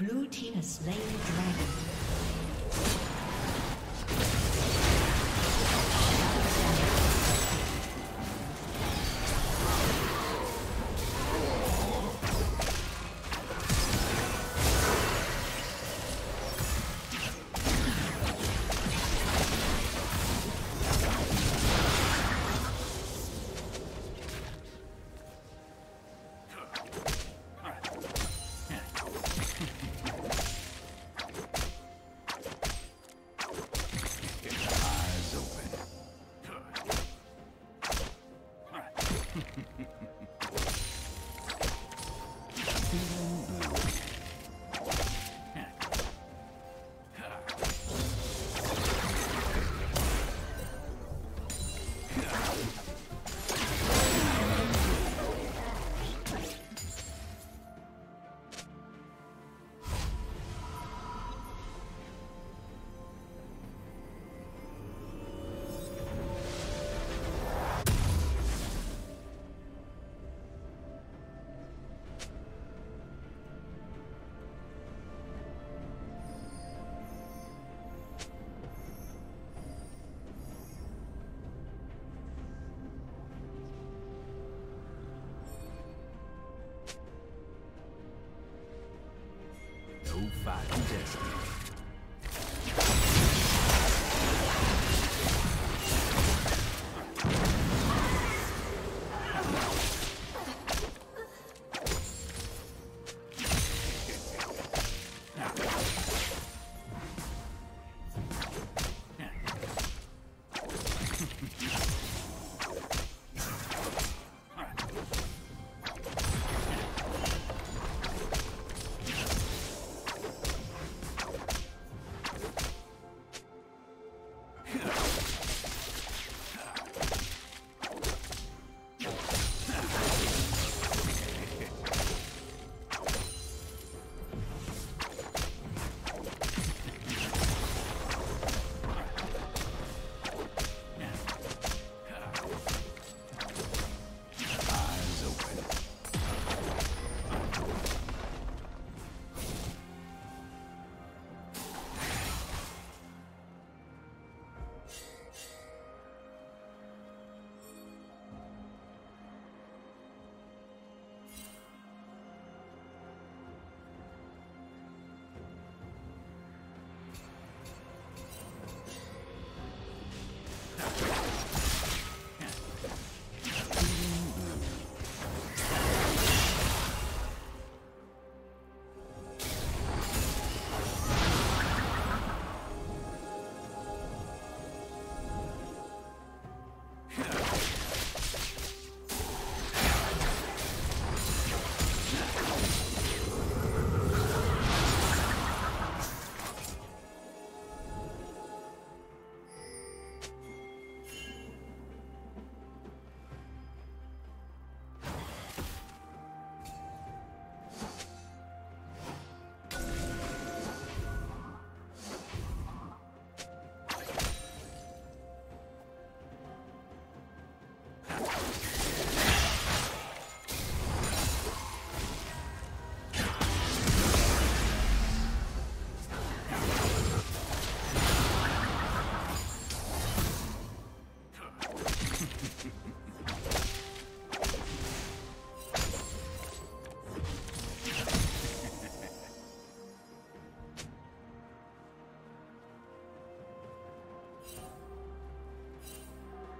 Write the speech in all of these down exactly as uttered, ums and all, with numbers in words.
Blue team has slain the dragon. Five days.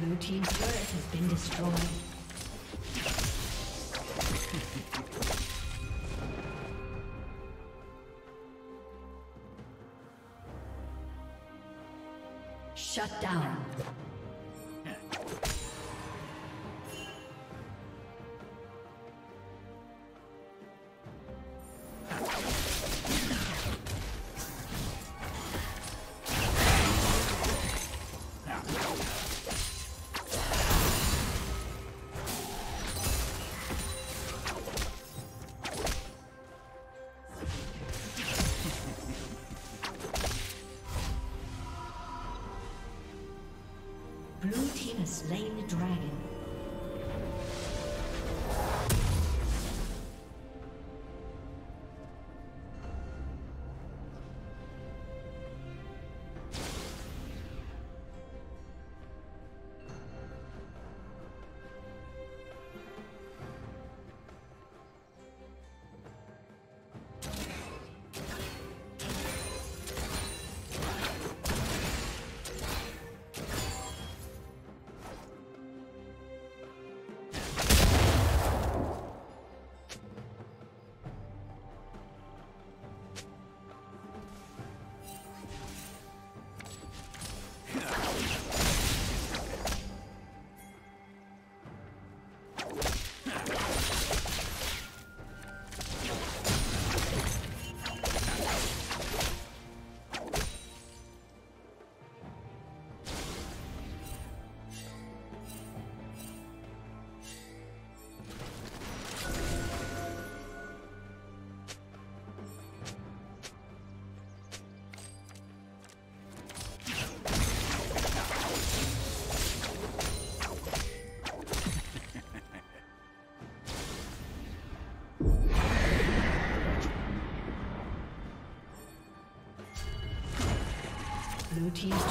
Blue team's turret has been destroyed. Shut down. team has slain the dragon. Blue team's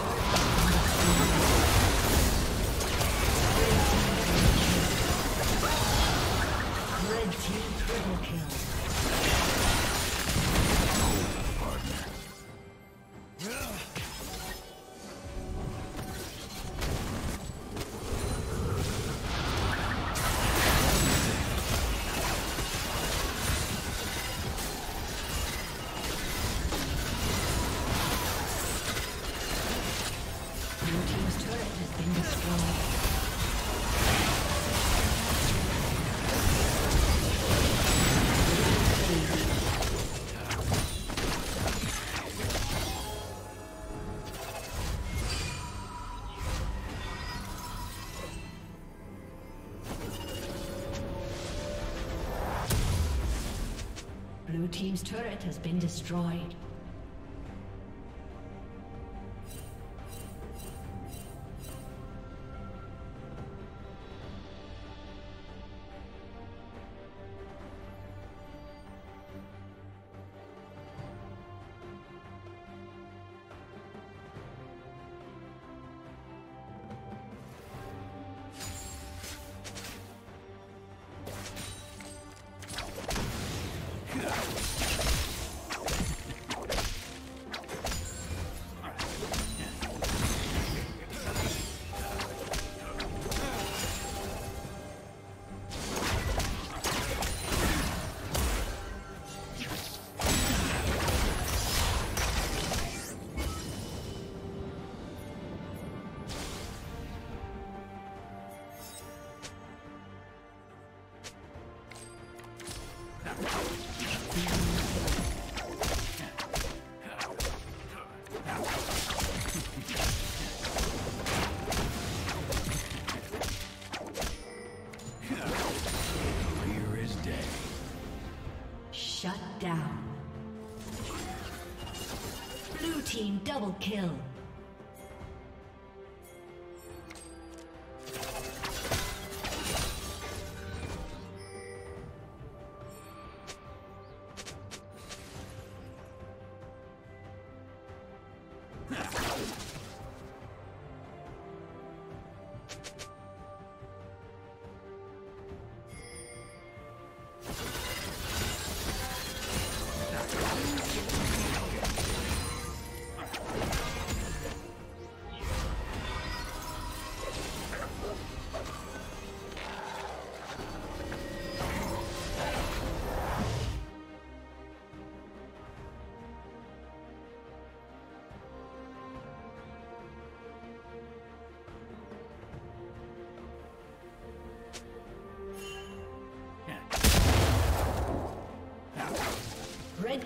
turret has been destroyed. Red team triple kill. Blue team's turret has been destroyed. Team double kill. Red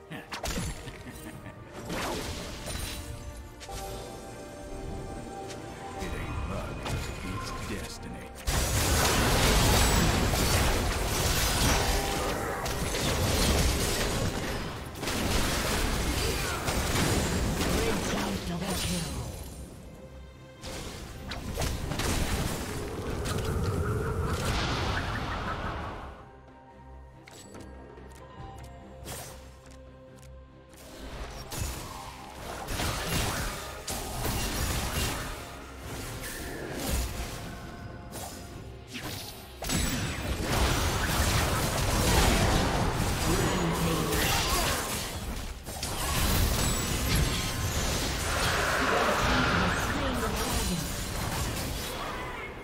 It ain't bug, it's death. destiny.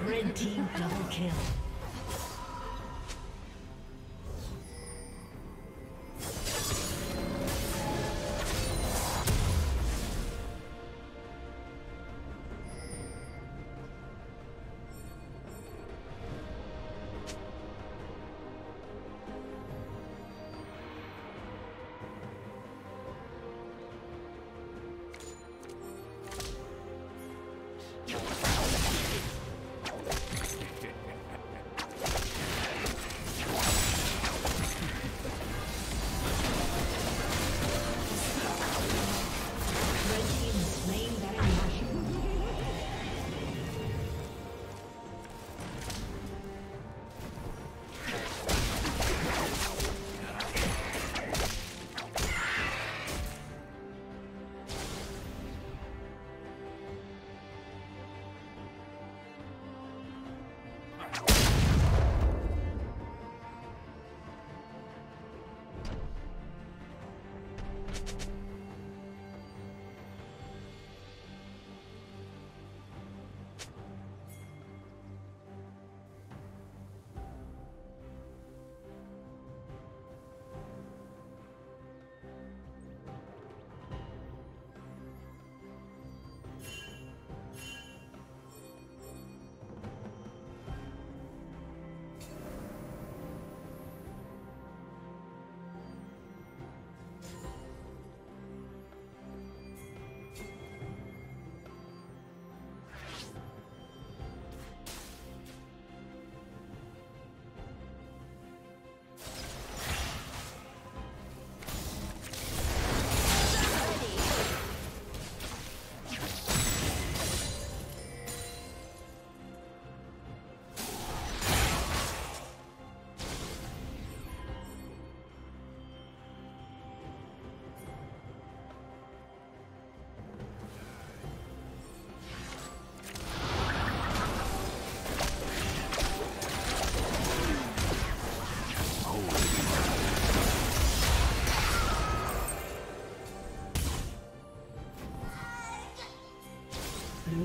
Red team double kill. Team double kill. Blue